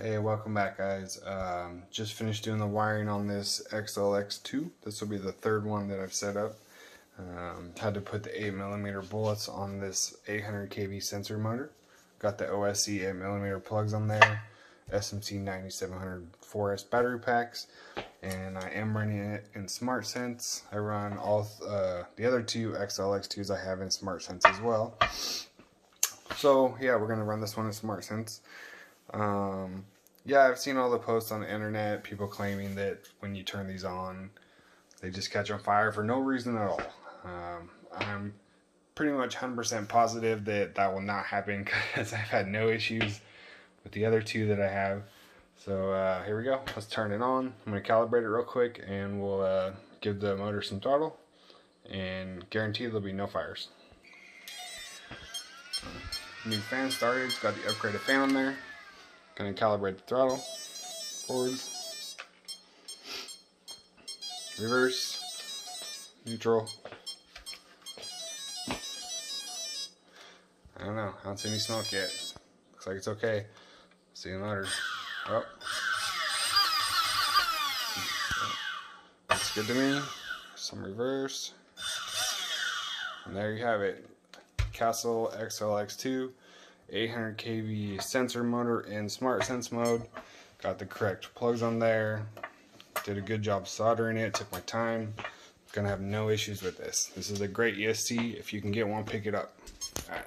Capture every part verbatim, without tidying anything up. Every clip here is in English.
Hey, welcome back guys. Um, just finished doing the wiring on this X L X two. This will be the third one that I've set up. Um, had to put the eight millimeter bullets on this eight hundred k V sensor motor. Got the O S E eight millimeter plugs on there, S M C ninety-seven hundred four S battery packs, and I am running it in SmartSense. I run all th uh, the other two X L X twos I have in SmartSense as well. So yeah, we're going to run this one in SmartSense. Um, yeah, I've seen all the posts on the internet, people claiming that when you turn these on, they just catch on fire for no reason at all. Um, I'm pretty much one hundred percent positive that that will not happen because I've had no issues with the other two that I have. So uh, here we go. Let's turn it on. I'm going to calibrate it real quick and we'll uh, give the motor some throttle and guarantee there'll be no fires. New fan started. It's got the upgraded fan on there. Gonna calibrate the throttle, forward, reverse, neutral. I don't know, I don't see any smoke yet. Looks like it's okay. See you later. Oh. Looks good to me. Some reverse. And there you have it. Castle X L X two. eight hundred k V sensor motor in SmartSense mode. Got the correct plugs on there. Did a good job soldering it. Took my time. Gonna have no issues with this. This is a great E S C. If you can get one, pick it up. All right.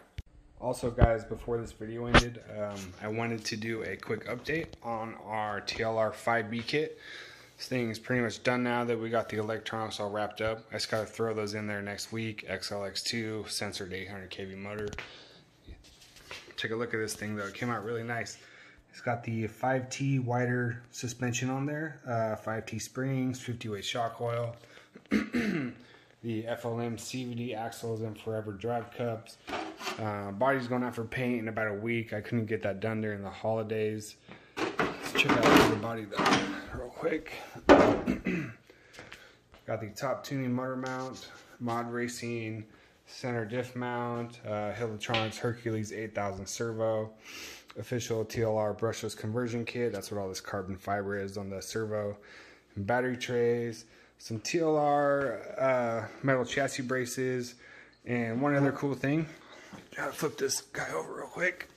Also, guys, before this video ended, um, I wanted to do a quick update on our T L R five B kit. This thing is pretty much done now that we got the electronics all wrapped up. I just gotta throw those in there next week. X L X two censored eight hundred k V motor. Take a look at this thing though, it came out really nice. It's got the five T wider suspension on there, uh, five T springs, fifty weight shock oil, the F L M C V D axles and forever drive cups. Uh, body's going out for paint in about a week. I couldn't get that done during the holidays. Let's check out the body though, real quick. Got the top tuning motor mount, mod racing, center diff mount, uh, Helitronics Hercules eight thousand servo, official T L R brushless conversion kit. That's what all this carbon fiber is on the servo. And battery trays, some T L R uh, metal chassis braces, and one other cool thing. Gotta flip this guy over real quick.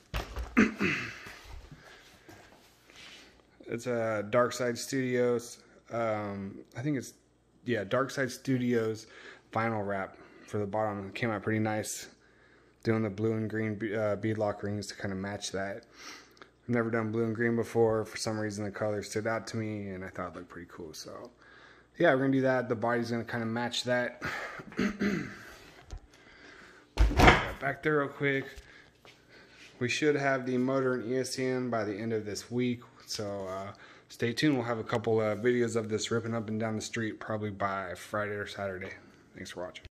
It's a uh, Dark Side Studios. Um, I think it's yeah, Dark Side Studios vinyl wrap. For the bottom, it came out pretty nice. Doing the blue and green uh, beadlock rings to kind of match that. I've never done blue and green before. For some reason, the color stood out to me, and I thought it looked pretty cool. So, yeah, we're gonna do that. The body's gonna kind of match that. Back there, real quick. We should have the motor and E S C by the end of this week. So, uh, stay tuned. We'll have a couple of videos of this ripping up and down the street, probably by Friday or Saturday. Thanks for watching.